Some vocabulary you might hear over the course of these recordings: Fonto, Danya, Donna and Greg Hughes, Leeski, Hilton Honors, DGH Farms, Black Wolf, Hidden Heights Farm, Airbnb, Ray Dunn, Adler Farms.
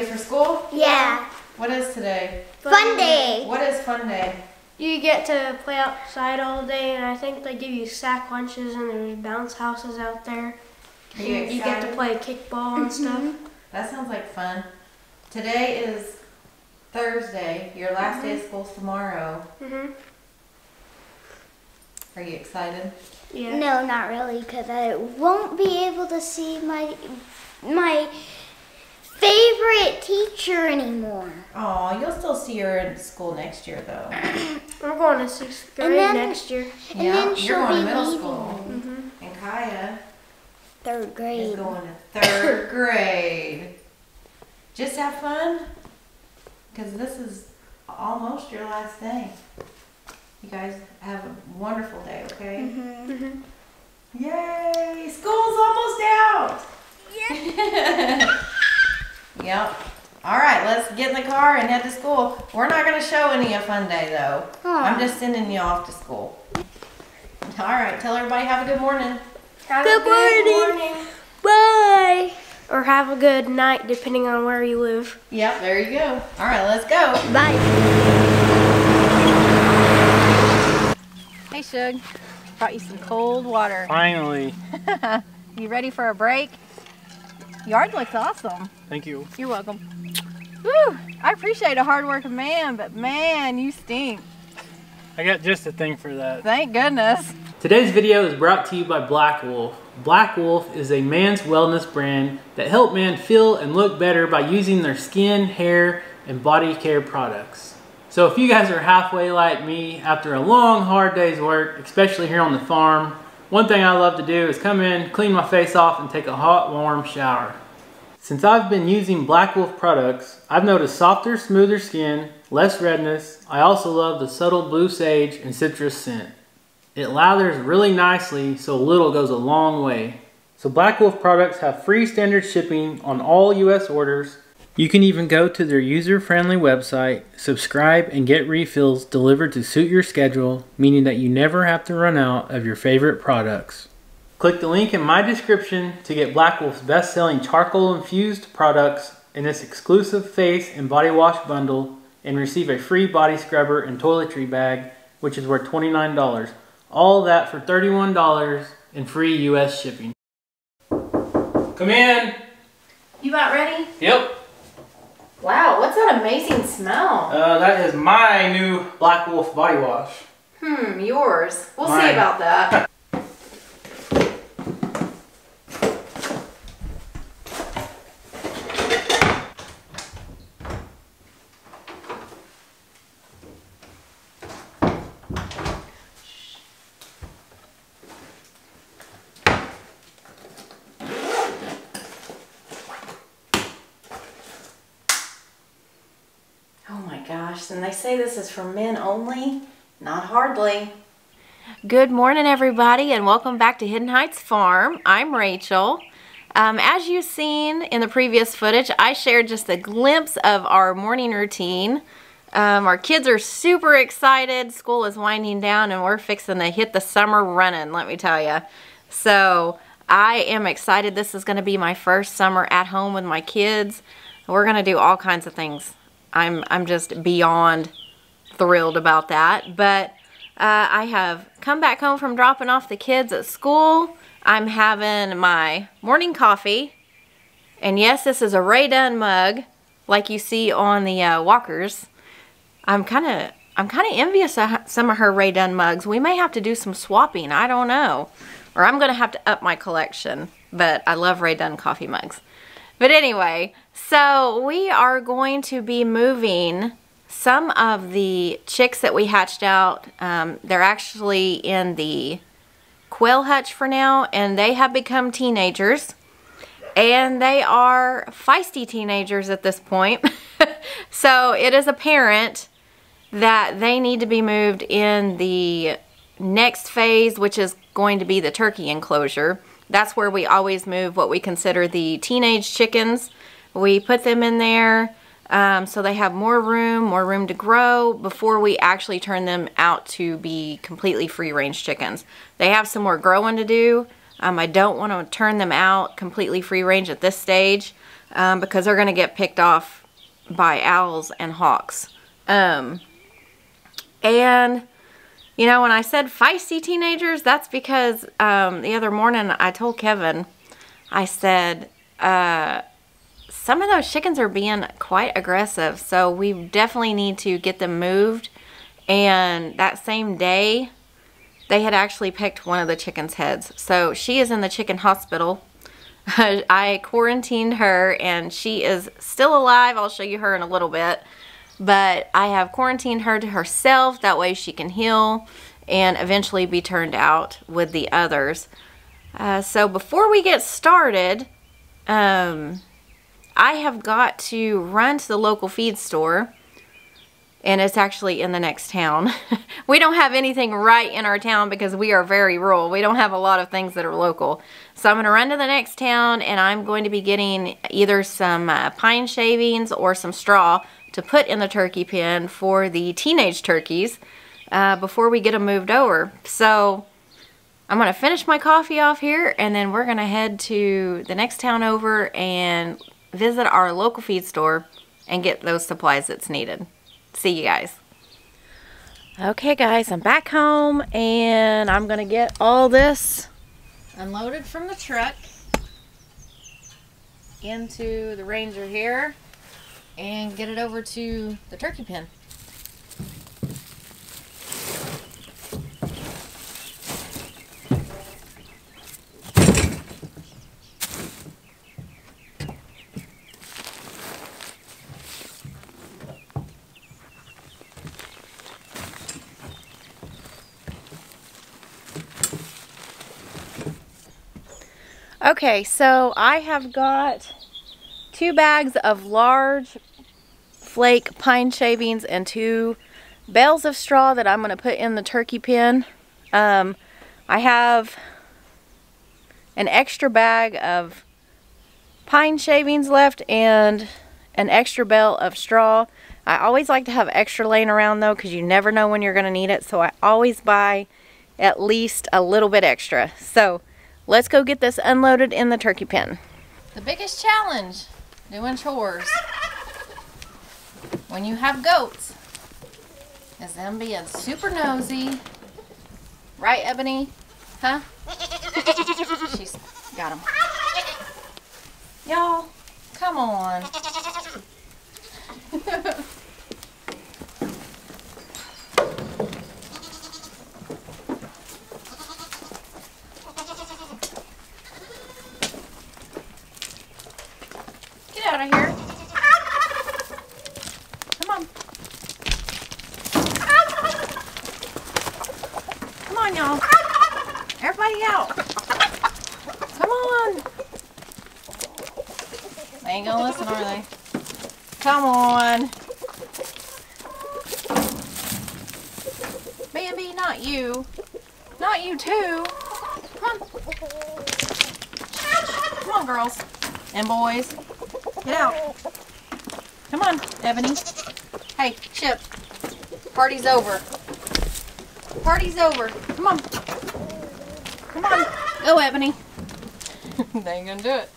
ready for school? Yeah. What is today? Fun day. What is fun day? You get to play outside all day, and I think they give you sack lunches, and there's bounce houses out there. You get to play kickball and stuff. That sounds like fun. Today is Thursday. Your last day of school is tomorrow. Are you excited? Yeah. No, not really, because I won't be able to see my favorite teacher anymore. Oh, you'll still see her in school next year, though. We're going to 6th grade next year. And then she'll you're going to middle school. And Kaya 3rd grade. Is going to 3rd grade. Just have fun, because this is almost your last day. You guys have a wonderful day, okay? Yay! School's almost out! Yeah. Yep. All right, let's get in the car and head to school. We're not going to show any of Fun Day, though. Aww. I'm just sending you off to school. All right, tell everybody have a good morning. Have a good morning. Bye. Or have a good night, depending on where you live. Yep, there you go. All right, let's go. Bye. Hey, Shug. Brought you some cold water. Finally. You ready for a break? Yard looks awesome. Thank you. You're welcome. Woo! I appreciate a hard-working man, but man, you stink. I got just a thing for that. Thank goodness. Today's video is brought to you by Black Wolf. Black Wolf is a man's wellness brand that helps men feel and look better by using their skin, hair, and body care products. So if you guys are halfway like me after a long, hard day's work, especially here on the farm, one thing I love to do is come in, clean my face off, and take a hot, warm shower. Since I've been using Black Wolf products, I've noticed softer, smoother skin, less redness. I also love the subtle blue sage and citrus scent. It lathers really nicely, so little goes a long way. So Black Wolf products have free standard shipping on all US orders. You can even go to their user-friendly website, subscribe, and get refills delivered to suit your schedule, meaning that you never have to run out of your favorite products. Click the link in my description to get Black Wolf's best-selling charcoal-infused products in this exclusive face and body wash bundle and receive a free body scrubber and toiletry bag, which is worth $29. All that for $31 and free US shipping. Come in. You about ready? Yep. Wow, what's that amazing smell? That is my new Black Wolf body wash. Yours. We'll see about that. And they say this is for men only? Not hardly. Good morning, everybody, and welcome back to Hidden Heights Farm. I'm Rachel. As you've seen in the previous footage, I shared just a glimpse of our morning routine. Our kids are super excited. School is winding down, and we're fixing to hit the summer running, let me tell you. So I am excited. This is going to be my first summer at home with my kids. We're going to do all kinds of things. I'm just beyond thrilled about that, but I have come back home from dropping off the kids at school. I'm having my morning coffee, and yes, this is a Ray Dunn mug like you see on the walkers. I'm kind of envious of some of her Ray Dunn mugs. We may have to do some swapping, I don't know, or I'm gonna have to up my collection, but I love Ray Dunn coffee mugs. But anyway, so we are going to be moving some of the chicks that we hatched out. They're actually in the quail hutch for now, and they have become teenagers. And they are feisty teenagers at this point. So it is apparent that they need to be moved in the next phase, which is going to be the turkey enclosure. That's where we always move what we consider the teenage chickens. We put them in there so they have more room to grow before we actually turn them out to be completely free-range chickens. They have some more growing to do. I don't want to turn them out completely free range at this stage because they're going to get picked off by owls and hawks. And you know, when I said feisty teenagers, that's because the other morning I told Kevin, I said, some of those chickens are being quite aggressive, so we definitely need to get them moved. And that same day, they had actually picked one of the chickens' heads. So she is in the chicken hospital. I quarantined her, and she is still alive. I'll show you her in a little bit. But I have quarantined her to herself, that way she can heal and eventually be turned out with the others. So before we get started, I have got to run to the local feed store, and it's actually in the next town. We don't have anything right in our town because we are very rural. We don't have a lot of things that are local. So I'm going to run to the next town, and I'm going to be getting either some pine shavings or some straw to put in the turkey pen for the teenage turkeys before we get them moved over. So I'm gonna finish my coffee off here, and then we're gonna head to the next town over and visit our local feed store and get those supplies that's needed. See you guys. Okay guys, I'm back home, and I'm gonna get all this unloaded from the truck into the Ranger here and get it over to the turkey pen. Okay, so I have got 2 bags of large flake pine shavings and 2 bales of straw that I'm going to put in the turkey pen. I have an extra bag of pine shavings left and an extra bale of straw. I always like to have extra laying around though, because you never know when you're going to need it, so I always buy at least a little bit extra. So let's go get this unloaded in the turkey pen. The biggest challenge doing chores when you have goats is them being super nosy. Right, Ebony? Huh? She's got them. Y'all, come on. Come on. Bambi, not you. Not you too. Come on. Come on, girls. And boys. Get out. Come on, Ebony. Hey, Chip. Party's over. Party's over. Come on. Come on. Go, Ebony. They ain't gonna do it.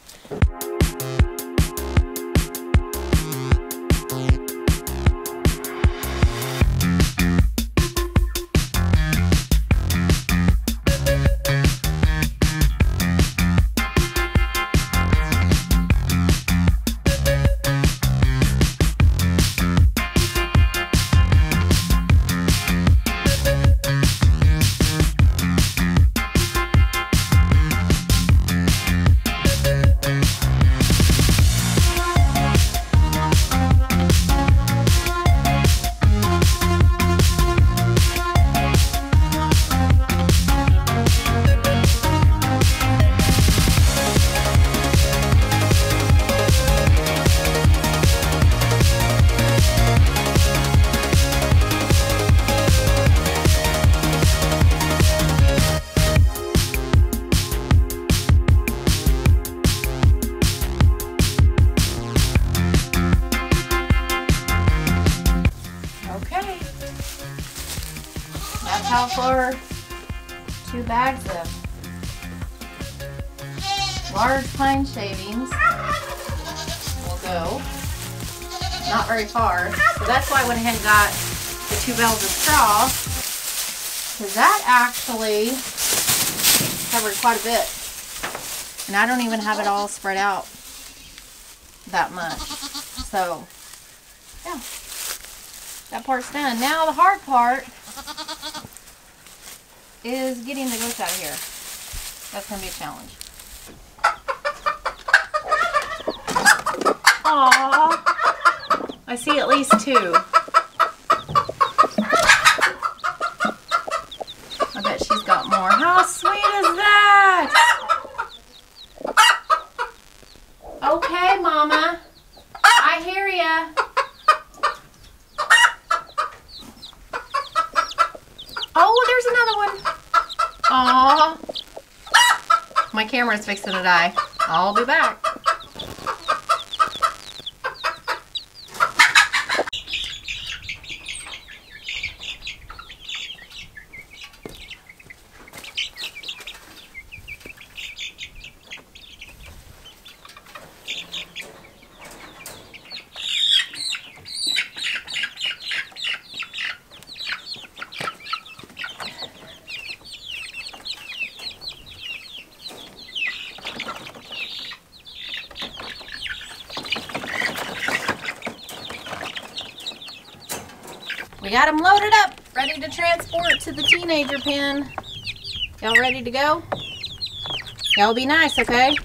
Cauliflower, 2 bags of large pine shavings will go not very far. So that's why I went ahead and got the 2 bales of straw, because that actually covered quite a bit. And I don't even have it all spread out that much. So, yeah. That part's done. Now the hard part is getting the goats out of here. That's going to be a challenge. Aww. I see at least 2. I bet she's got more. How sweet is that? Okay, Mama. I hear ya. Oh, there's another one. Aww. My camera's fixing to die. I'll be back. We got them loaded up, ready to transport to the teenager pen. Y'all ready to go? Y'all be nice, okay?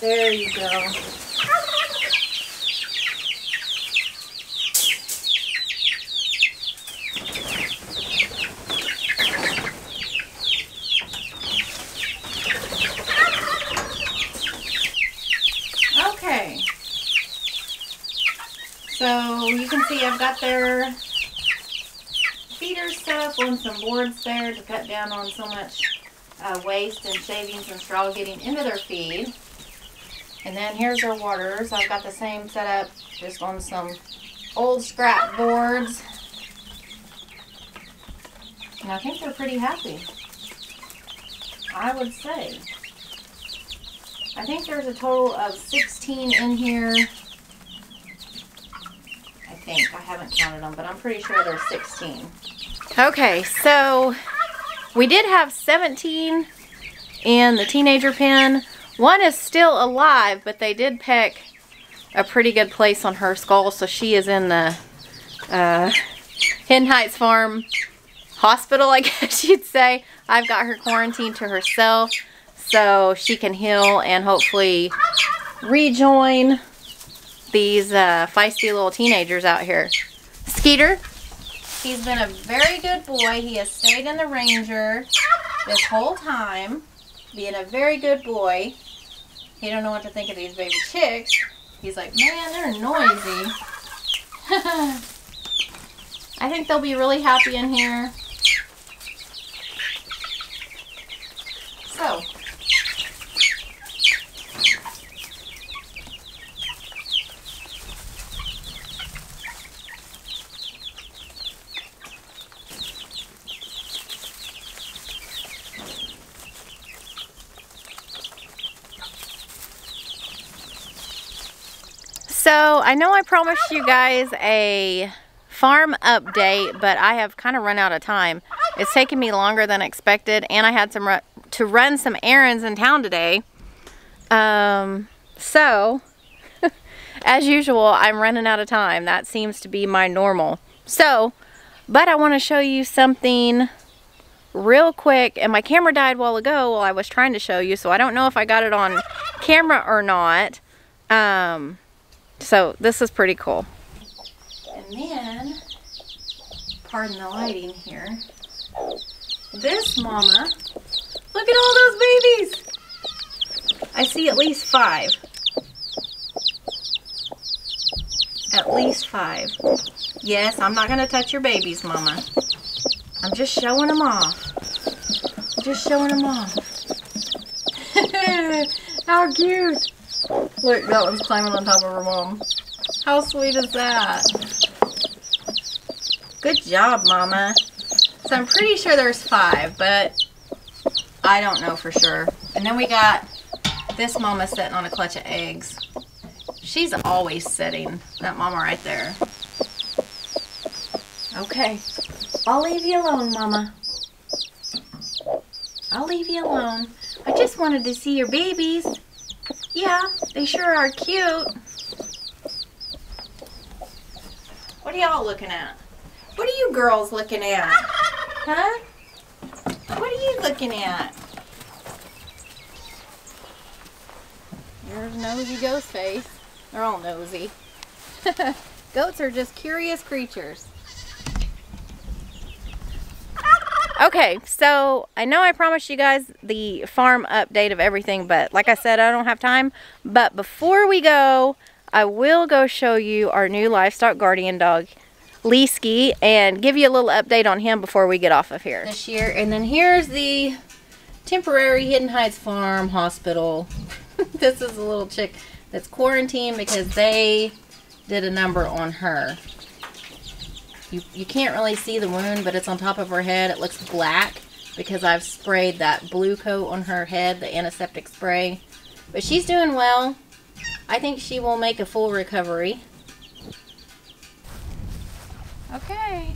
There you go. Okay. So you can see I've got their feeders set up on some boards there to cut down on so much waste and shavings and straw getting into their feed. And then here's our waters. I've got the same setup, just on some old scrap boards. And I think they're pretty happy, I would say. I think there's a total of 16 in here. I think. I haven't counted them, but I'm pretty sure there's 16. Okay, so we did have 17 in the teenager pen. One is still alive, but they did peck a pretty good place on her skull, so she is in the Hidden Heights Farm hospital, I guess you'd say. I've got her quarantined to herself so she can heal and hopefully rejoin these feisty little teenagers out here. Skeeter, he's been a very good boy. He has stayed in the Ranger this whole time, being a very good boy. He don't know what to think of these baby chicks. He's like, man, they're noisy. I think they'll be really happy in here. So. So, I know I promised you guys a farm update, but I have kind of run out of time. It's taken me longer than expected, and I had to run some errands in town today. As usual, I'm running out of time. That seems to be my normal. So, but I want to show you something real quick, and my camera died a while ago while I was trying to show you, so I don't know if I got it on camera or not. So this is pretty cool. And then pardon the lighting here. This mama, look at all those babies. I see at least five. At least five. Yes, I'm not gonna touch your babies, mama. I'm just showing them off. Just showing them off. How cute. Look, that one's climbing on top of her mom. How sweet is that? Good job, mama. So I'm pretty sure there's five, but I don't know for sure. And then we got this mama sitting on a clutch of eggs. She's always sitting, that mama right there. Okay, I'll leave you alone, mama. I'll leave you alone. I just wanted to see your babies. Yeah, they sure are cute. What are y'all looking at? What are you girls looking at? Huh? What are you looking at? Your nosy ghost face. They're all nosy. Goats are just curious creatures. Okay, so I know I promised you guys the farm update of everything, but like I said, I don't have time. But before we go, I will go show you our new livestock guardian dog, Leeski, and give you a little update on him before we get off of here. This year, and then here's the temporary Hidden Heights Farm hospital. This is a little chick that's quarantined because they did a number on her. You can't really see the wound, but it's on top of her head. It looks black because I've sprayed that blue coat on her head, the antiseptic spray. But she's doing well. I think she will make a full recovery. Okay,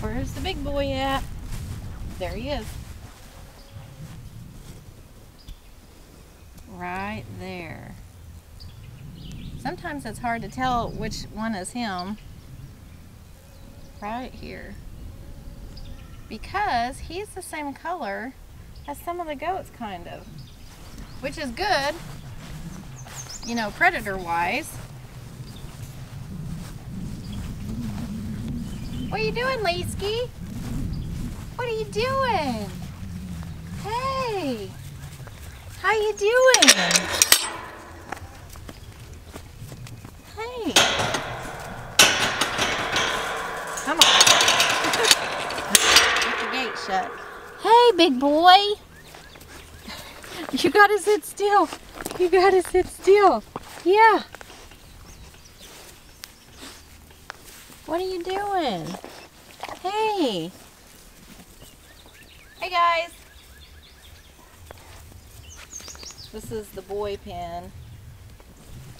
where's the big boy at? There he is. Right there. Sometimes it's hard to tell which one is him. Right here, because he's the same color as some of the goats, kind of, which is good, you know, predator wise. What are you doing, Leeski? What are you doing? Hey, how you doing? Hey. Come on. Get the gate shut. Hey, big boy. You gotta sit still. You gotta sit still. Yeah. What are you doing? Hey. Hey, guys. This is the boy pen.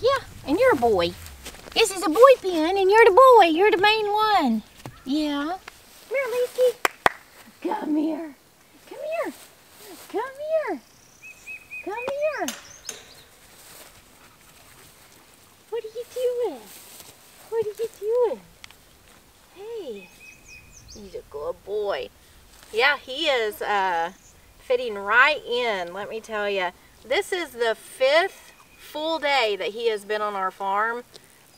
Yeah, and you're a boy. This is a boy pen, and you're the boy. You're the main one. Yeah. Come here, Leeski. Come here. Come here. Come here. Come here. What are you doing? What are you doing? Hey. He's a good boy. Yeah, he is fitting right in, let me tell you. This is the 5th full day that he has been on our farm.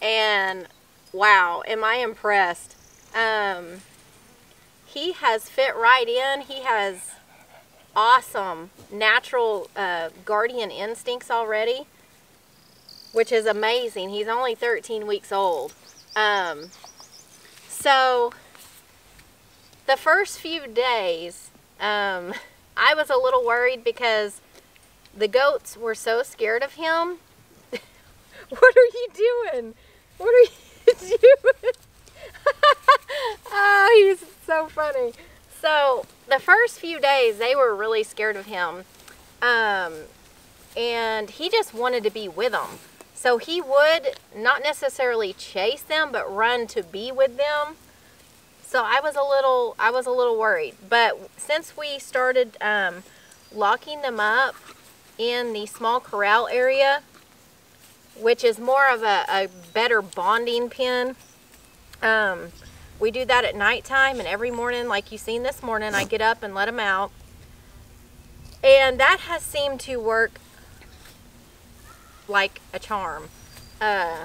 And wow, am I impressed. He has fit right in. He has awesome natural guardian instincts already, which is amazing. He's only 13 weeks old. So the first few days, I was a little worried because the goats were so scared of him. What are you doing? What are you doing? Oh, he's so funny. So the first few days they were really scared of him, and he just wanted to be with them. So he would not necessarily chase them, but run to be with them. So I was a little worried. But since we started locking them up in the small corral area, which is more of a better bonding pen. We do that at nighttime, and every morning, like you seen this morning, I get up and let them out. And that has seemed to work like a charm. Yeah,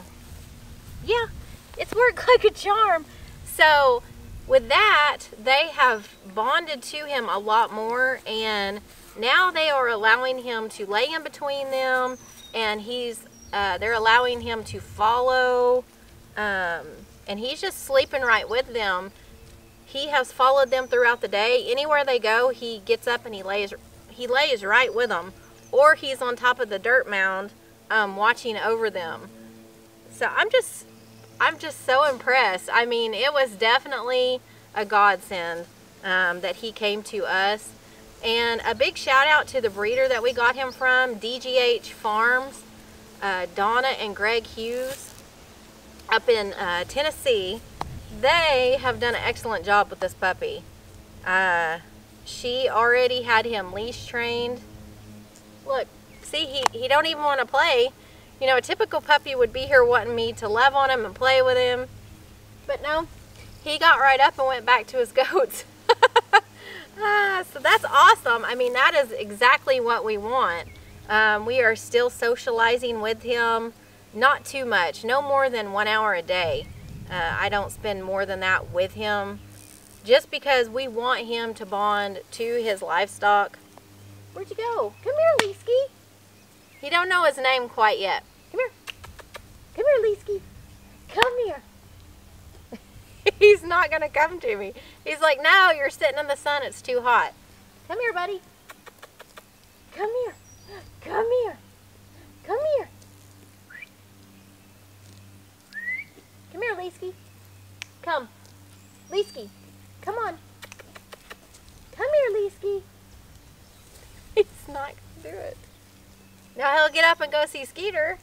it's worked like a charm. So with that, they have bonded to him a lot more, and now they are allowing him to lay in between them, and he's they're allowing him to follow, and he's just sleeping right with them. He has followed them throughout the day. Anywhere they go, he gets up and he lays right with them, or he's on top of the dirt mound watching over them. So I'm just so impressed. I mean, it was definitely a godsend that he came to us. And a big shout out to the breeder that we got him from, DGH Farms, Donna and Greg Hughes up in Tennessee. They have done an excellent job with this puppy. She already had him leash trained. Look, see, he don't even want to play. You know, a typical puppy would be here wanting me to love on him and play with him. But no, he got right up and went back to his goats. So that's awesome. I mean, that is exactly what we want. We are still socializing with him. Not too much. No more than 1 hour a day. I don't spend more than that with him. Just because we want him to bond to his livestock. Where'd you go? Come here, Leeski. He don't know his name quite yet. Come here. Come here, Leeski. Come here. He's not going to come to me. He's like, no, you're sitting in the sun. It's too hot. Come here, buddy. Come here. Come here. Come here. Come here, Leeski. Come. Leeski. Come on. Come here, Leeski. He's not going to do it. Now he'll get up and go see Skeeter.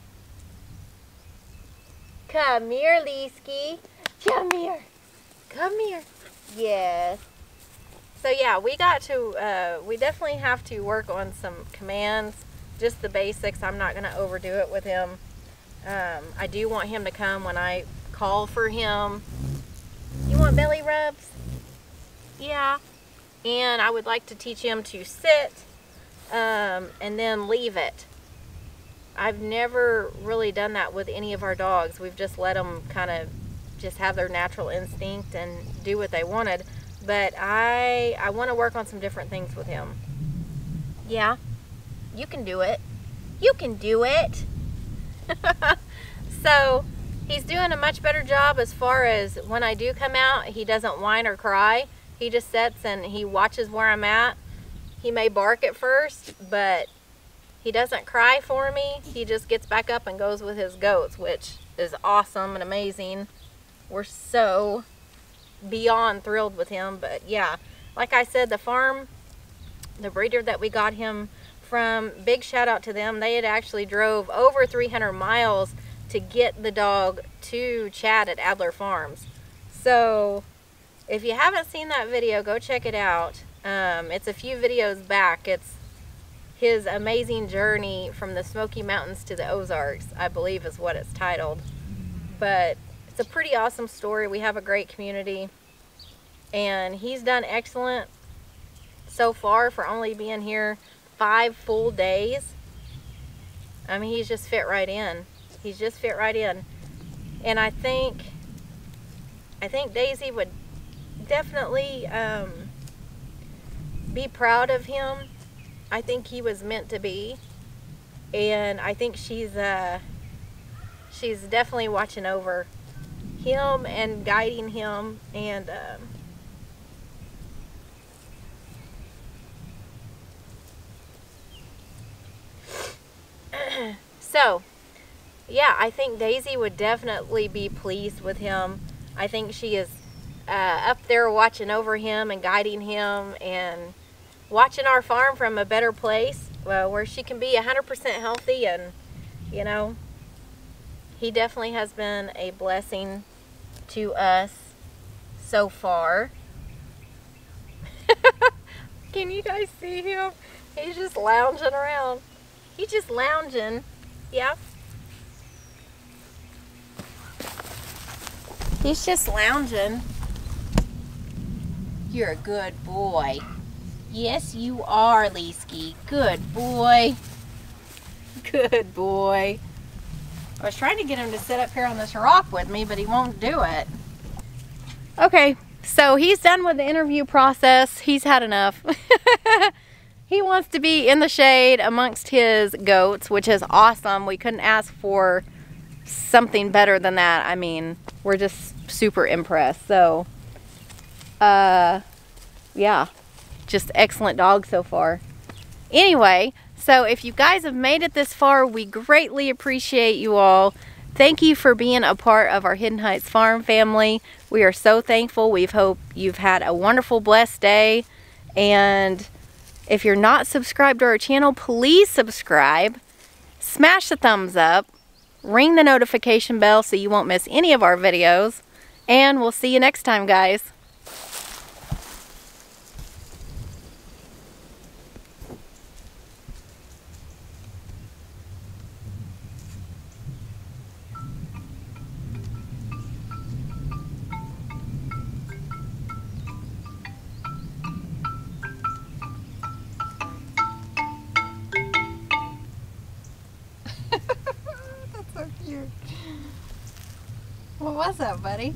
Come here, Leeski. Come here. Come here. Yes. So yeah, we got to, we definitely have to work on some commands, just the basics. I'm not going to overdo it with him. I do want him to come when I call for him. You want belly rubs? Yeah. And I would like to teach him to sit and then leave it. I've never really done that with any of our dogs. We've just let them kind of just have their natural instinct and do what they wanted, but I want to work on some different things with him. Yeah, you can do it. You can do it. So he's doing a much better job as far as when I do come out, he doesn't whine or cry. He just sits and he watches where I'm at. He may bark at first, but he doesn't cry for me. He just gets back up and goes with his goats, which is awesome and amazing. We're so beyond thrilled with him. But yeah, like I said, the farm, the breeder that we got him from, big shout out to them. They had actually drove over 300 miles to get the dog to Chad at Adler Farms. So if you haven't seen that video, go check it out. It's a few videos back. It's his amazing journey from the Smoky Mountains to the Ozarks, I believe is what it's titled. But it's a pretty awesome story. We have a great community, and he's done excellent so far for only being here 5 full days. I mean, he's just fit right in. He's just fit right in. And I think Daisy would definitely be proud of him. I think he was meant to be, and I think she's definitely watching over him and guiding him, and so yeah, I think Daisy would definitely be pleased with him. I think she is up there watching over him and guiding him and watching our farm from a better place, where she can be 100% healthy. And you know, he definitely has been a blessing to us so far. Can you guys see him? He's just lounging around. He's just lounging. Yeah. He's just lounging. You're a good boy. Yes, you are, Leeski. Good boy. Good boy. I was trying to get him to sit up here on this rock with me, but he won't do it. Okay, So he's done with the interview process. He's had enough. He wants to be in the shade amongst his goats, which is awesome. We couldn't ask for something better than that. I mean, we're just super impressed. So, yeah, just excellent dog so far. Anyway, so if you guys have made it this far, we greatly appreciate you all. Thank you for being a part of our Hidden Heights Farm family. We are so thankful. We hope you've had a wonderful, blessed day. And if you're not subscribed to our channel, please subscribe, smash the thumbs up, ring the notification bell so you won't miss any of our videos, and we'll see you next time, guys. What's up, buddy?